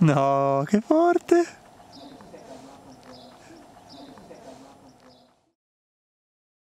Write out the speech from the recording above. No, che forte!